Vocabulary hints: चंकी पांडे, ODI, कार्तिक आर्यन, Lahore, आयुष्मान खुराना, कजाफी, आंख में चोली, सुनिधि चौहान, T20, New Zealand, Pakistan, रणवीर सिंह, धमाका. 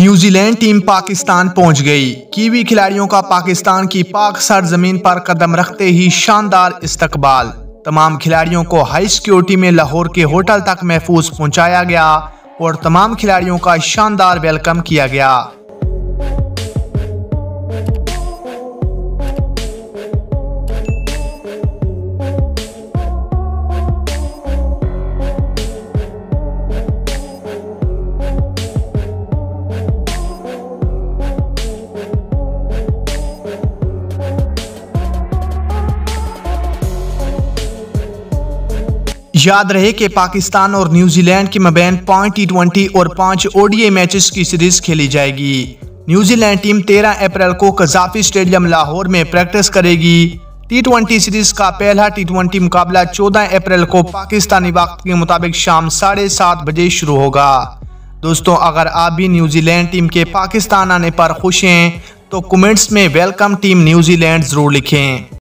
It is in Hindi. न्यूजीलैंड टीम पाकिस्तान पहुंच गई। कीवी खिलाड़ियों का पाकिस्तान की पाक सरजमीन पर कदम रखते ही शानदार इस्तकबाल। तमाम खिलाड़ियों को हाई सिक्योरिटी में लाहौर के होटल तक महफूज पहुंचाया गया और तमाम खिलाड़ियों का शानदार वेलकम किया गया। याद रहे कि पाकिस्तान और न्यूजीलैंड के मबैन 5 T20 और 5 ODI मैचेस की सीरीज खेली जाएगी। न्यूजीलैंड टीम 13 अप्रैल को कजाफी स्टेडियम लाहौर में प्रैक्टिस करेगी। T20 सीरीज का पहला T20 मुकाबला 14 अप्रैल को पाकिस्तानी वक्त के मुताबिक शाम 7:30 बजे शुरू होगा। दोस्तों, अगर आप भी न्यूजीलैंड टीम के पाकिस्तान आने पर खुश हैं तो कमेंट्स में वेलकम टीम न्यूजीलैंड जरूर लिखें।